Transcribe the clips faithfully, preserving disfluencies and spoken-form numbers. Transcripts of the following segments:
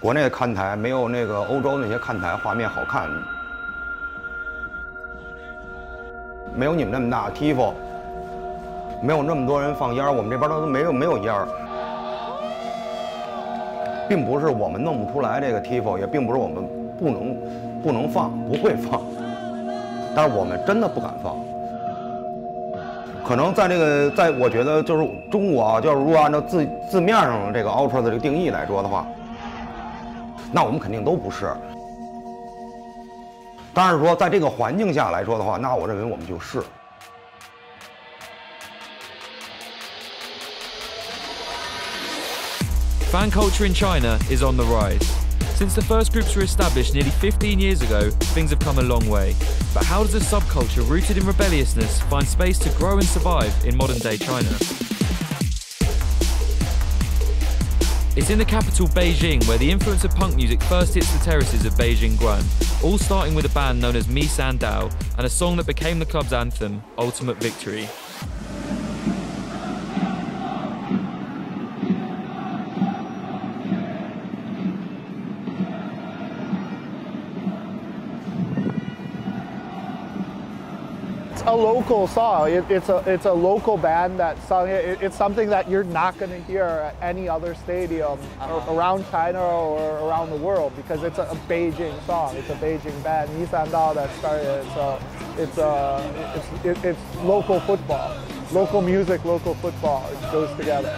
国内的看台没有那个欧洲那些看台画面好看，没有你们那么大的踢法，没有那么多人放烟儿，我们这边都没有没有烟儿，并不是我们弄不出来这个踢法，也并不是我们不能不能放不会放，但是我们真的不敢放。 可能在这个，在我觉得就是中国啊，就是如果按照字字面上这个 ultra 的这个定义来说的话，那我们肯定都不是。当然说，在这个环境下来说的话，那我认为我们就是。Fan culture in China is on the rise. Since the first groups were established nearly fifteen years ago, things have come a long way. But how does a subculture rooted in rebelliousness find space to grow and survive in modern-day China? It's in the capital Beijing where the influence of punk music first hits the terraces of Beijing Guoan, all starting with a band known as Mi San Dao and a song that became the club's anthem, Ultimate Victory. A local song. It, it's a it's a local band that sung it. It it's something that you're not going to hear at any other stadium uh-huh. around China or around the world because it's a, a Beijing song. It's a Beijing band, Mi San Dao, that started it. So it's uh it's it, it's local football, local music, local football. It goes together.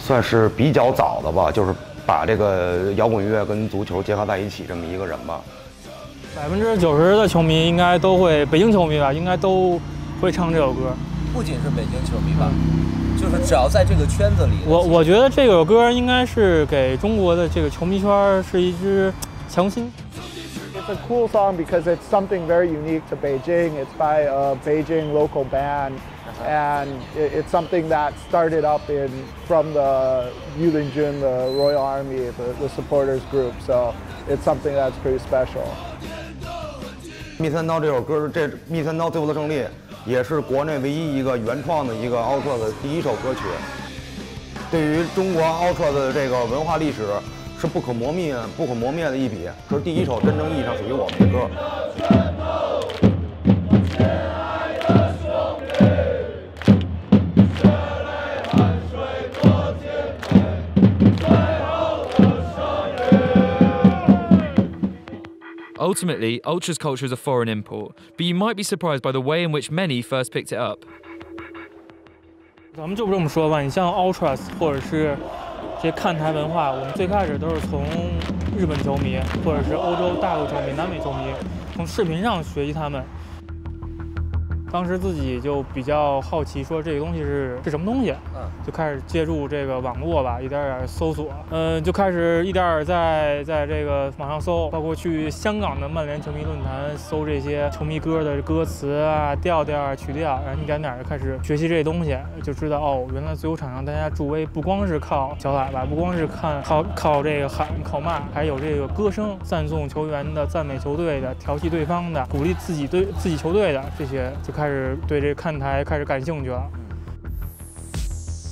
算是比较早的吧，就是把这个摇滚乐跟足球结合在一起这么一个人吧。百分之九十的球迷应该都会，北京球迷吧，应该都会唱这首歌。不仅是北京球迷吧，就是只要在这个圈子里，我我觉得这首歌应该是给中国的这个球迷圈是一支强心。 It's a cool song because it's something very unique to Beijing. It's by a Beijing local band, and it's something that started up in from the Yulin Jun, the Royal Army, the, the supporters group. So it's something that's pretty special. Mi San Dao 这首歌，这 Mi San Dao 最后的胜利，也是国内唯一一个原创的一个 Ultra 的第一首歌曲。对于中国 Ultra 的这个文化历史。 是不可磨灭、不可磨灭的一笔，是第一首真正意义上属于我们的歌。Ultimately, Ultra's culture is a foreign import, but you might be surprised by the way in which many first picked it up. 咱们就不这么说吧，你像 Ultras 或者是。 这看台文化，我们最开始都是从日本球迷，或者是欧洲大陆球迷、南美球迷，从视频上学习他们。当时自己就比较好奇，说这个东西是是什么东西，就开始借助这个网络吧，一点点搜索，嗯，就开始一点点在在这个网上搜，包括去香港的曼联球迷论坛搜这些球迷歌的歌词啊、调调啊、曲调，然后一点点开始学习这东西，就知道哦，原来足球场上大家助威不光是靠小喇叭，不光是看靠靠这个喊靠骂，还有这个歌声赞颂球员的、赞美球队的、调戏对方的、鼓励自己队自己球队的这些。 开始对这看台开始感兴趣了。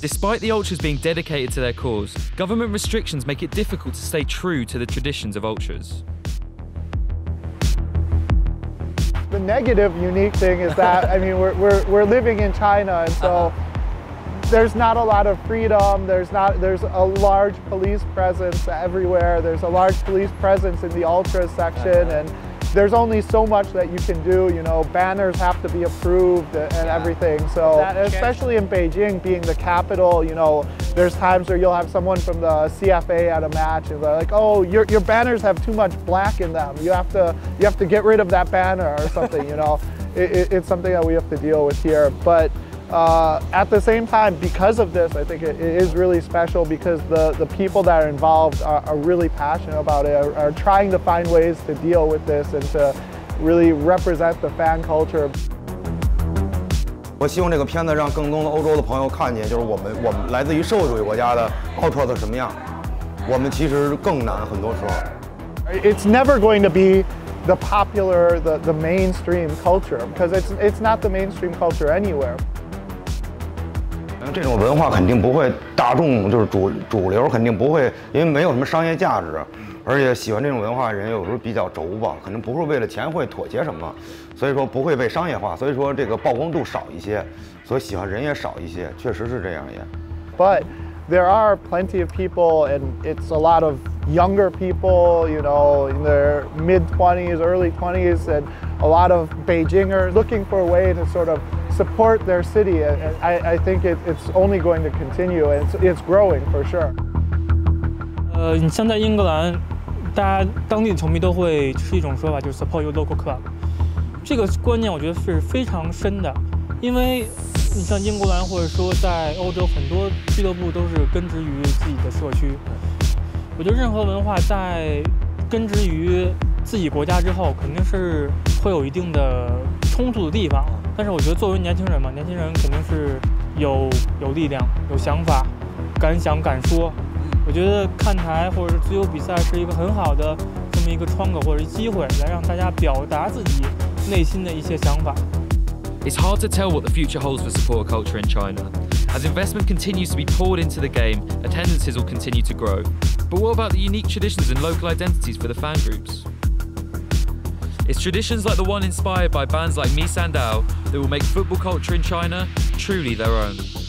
Despite the ultras being dedicated to their cause, government restrictions make it difficult to stay true to the traditions of ultras. The negative, unique thing is that I mean we're we're we're living in China, and so there's not a lot of freedom. There's not there's a large police presence everywhere. There's a large police presence in the ultras section and. There's only so much that you can do, you know, banners have to be approved and yeah. everything. So, that, especially in Beijing being the capital, you know, there's times where you'll have someone from the C F A at a match and they're like, oh, your, your banners have too much black in them. You have to, you have to get rid of that banner or something, you know. It, it, it's something that we have to deal with here. But uh, at the same time, because of this, I think it, it is really special because the, the people that are involved are, are really passionate about it, are, are trying to find ways to deal with this and to really represent the fan culture. 我希望这个片子让更多的欧洲的朋友看见，就是我们我们来自于社会主义国家的 Ultras 什么样，我们其实更难，很多时候。It's never going to be the popular, the the mainstream culture because it's it's not the mainstream culture anywhere. 这种文化肯定不会大众，就是主主流肯定不会，因为没有什么商业价值，而且喜欢这种文化的人有时候比较轴吧，可能不是为了钱会妥协什么，所以说不会被商业化，所以说这个曝光度少一些，所以喜欢人也少一些，确实是这样也。But there are plenty of people, and it's a lot of younger people, you know, in their mid twenties, early twenties, and a lot of Beijingers looking for a way to sort of support their city. And I, I think it, it's only going to continue, and it's, it's growing for sure. 呃，你像在英格兰，大家当地的球迷都会是一种说法，就是 support your local club。这个观念我觉得是非常深的，因为你像英格兰或者说在欧洲很多俱乐部都是根植于自己的社区。我觉得任何文化在根植于自己国家之后，肯定是会有一定的冲突的地方。但是我觉得作为年轻人嘛，年轻人肯定是有有力量、有想法、敢想敢说。我觉得看台或者是足球比赛是一个很好的这么一个窗口或者机会，来让大家表达自己内心的一些想法。It's hard to tell what the future holds for supporter culture in China. As investment continues to be poured into the game, attendances will continue to grow. But what about the unique traditions and local identities for the fan groups? It's traditions like the one inspired by bands like Mi San Dao that will make football culture in China truly their own.